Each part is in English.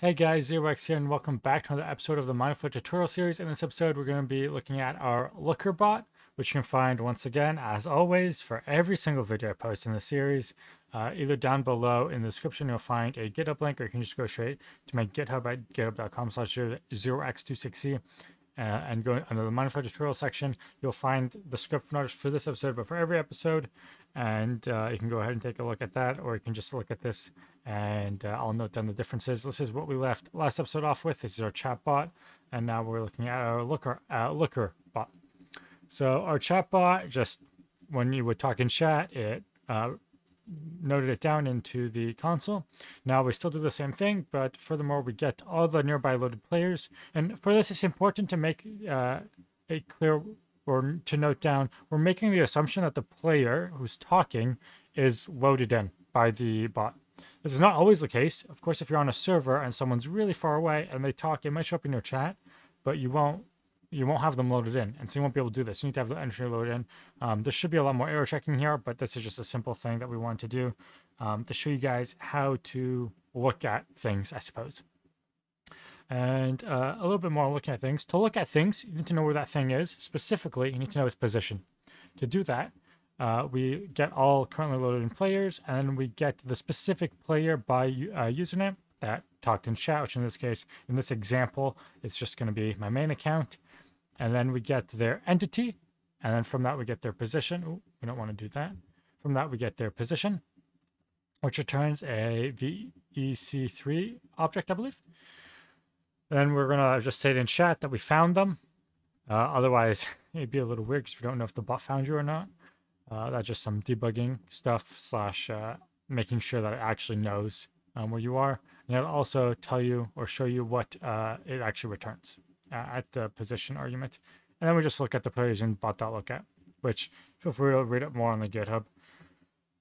Hey guys, zero x here, and welcome back to another episode of the Mindflare tutorial series. In this episode, we're going to be looking at our looker bot, which you can find once again, as always, for every single video I post in the series. Either down below in the description, you'll find a GitHub link, or you can just go straight to my GitHub at github.com/0x26e. And go under the Mineflayer tutorial section, you'll find the script for this episode, but for every episode. And you can go ahead and take a look at that, or you can just look at this and I'll note down the differences. This is what we left last episode off with. This is our chat bot, and now we're looking at our looker bot. So our chat bot, just when you would talk in chat, it noted it down into the console. Now we still do the same thing, but furthermore, we get all the nearby loaded players. And for this, it's important to make it clear, or to note down, we're making the assumption that the player who's talking is loaded in by the bot. This is not always the case. Of course, if you're on a server and someone's really far away and they talk, it might show up in your chat, but you won't have them loaded in, and so you won't be able to do this. You need to have the entry loaded in. There should be a lot more error checking here, but this is just a simple thing that we want to do to show you guys how to look at things, I suppose. And a little bit more looking at things. To look at things, you need to know where that thing is. Specifically, you need to know its position. To do that, we get all currently loaded in players, and we get the specific player by username that talked in chat, which in this case, in this example, it's just going to be my main account. And then we get their entity, and then from that we get their position. Ooh, we don't want to do that. From that we get their position, which returns a VEC3 object, I believe. And then we're going to just say it in chat that we found them. Otherwise, it'd be a little weird because we don't know if the bot found you or not. That's just some debugging stuff slash making sure that it actually knows where you are. And it'll also tell you or show you what it actually returns at the position argument. And then we just look at the players in bot.lookout, which feel free to read up more on the GitHub.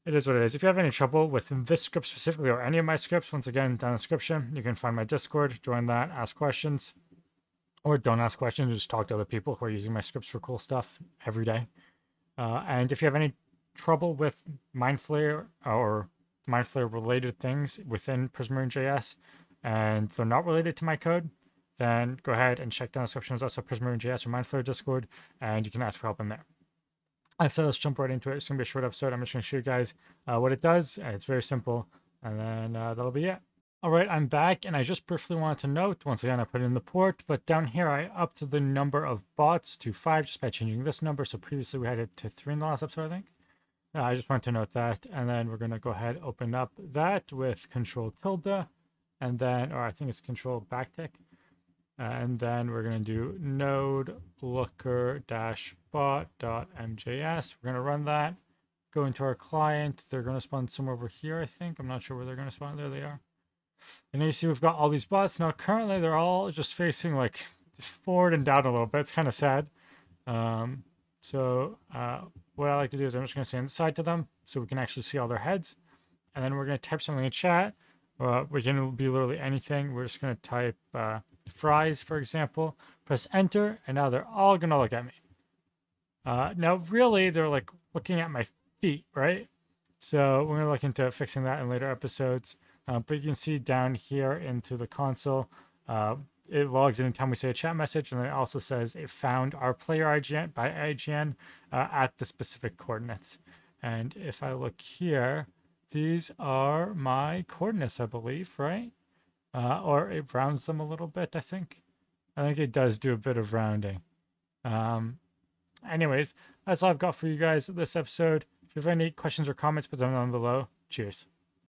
It is what it is. If you have any trouble with this script specifically, or any of my scripts, once again, down in the description, you can find my Discord, join that, ask questions, or don't ask questions, just talk to other people who are using my scripts for cool stuff every day. And if you have any trouble with Mindflare or Mindflare-related things within Prismarine.js, and they're not related to my code, then go ahead and check down the description. There's also Prismarine.js or Mindflare Discord, and you can ask for help in there. And so let's jump right into it. It's going to be a short episode. I'm just going to show you guys what it does, and it's very simple, and then that'll be it. All right, I'm back, and I just briefly wanted to note, once again, I put in the port, but down here I upped the number of bots to 5 just by changing this number. So previously we had it to 3 in the last episode, I think. I just wanted to note that, and then we're going to go ahead, open up that with Control-tilde, and then, or I think it's Control-backtick. And then we're going to do node looker-bot.mjs. We're going to run that, go into our client. They're going to spawn somewhere over here, I think. I'm not sure where they're going to spawn. There they are. And now you see we've got all these bots. Now, currently, they're all just facing like forward and down a little bit. It's kind of sad. What I like to do is I'm just going to say inside to them so we can actually see all their heads. And then we're going to type something in chat. We can be literally anything. We're just going to type... fries, for example, press enter, and now they're all gonna look at me. Now really they're like looking at my feet, right? So we're gonna look into fixing that in later episodes, but you can see down here into the console, it logs anytime we say a chat message, and then it also says it found our player IGN by IGN at the specific coordinates. And if I look here, these are my coordinates, I believe, right? Or it rounds them a little bit, I think. I think it does do a bit of rounding. Anyways, that's all I've got for you guys this episode. If you have any questions or comments, put them down below. Cheers.